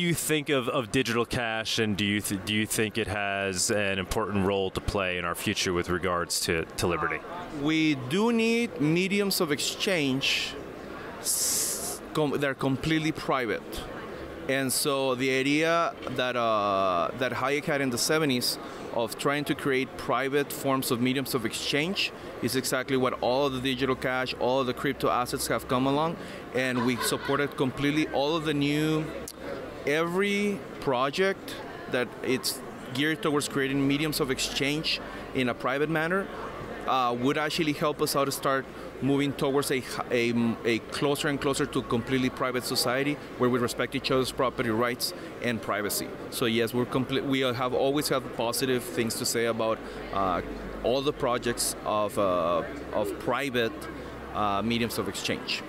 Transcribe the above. do you think of digital cash, and do you think it has an important role to play in our future with regards to liberty? We do need mediums of exchange that are completely private. And so the idea that, that Hayek had in the 70s of trying to create private forms of mediums of exchange is exactly what all of the digital cash, all of the crypto assets have come along, and we supported completely all of the new, every project that it's geared towards creating mediums of exchange in a private manner would actually help us out to start moving towards a closer and closer to completely private society where we respect each other's property rights and privacy. So yes, we have always had positive things to say about all the projects of private mediums of exchange.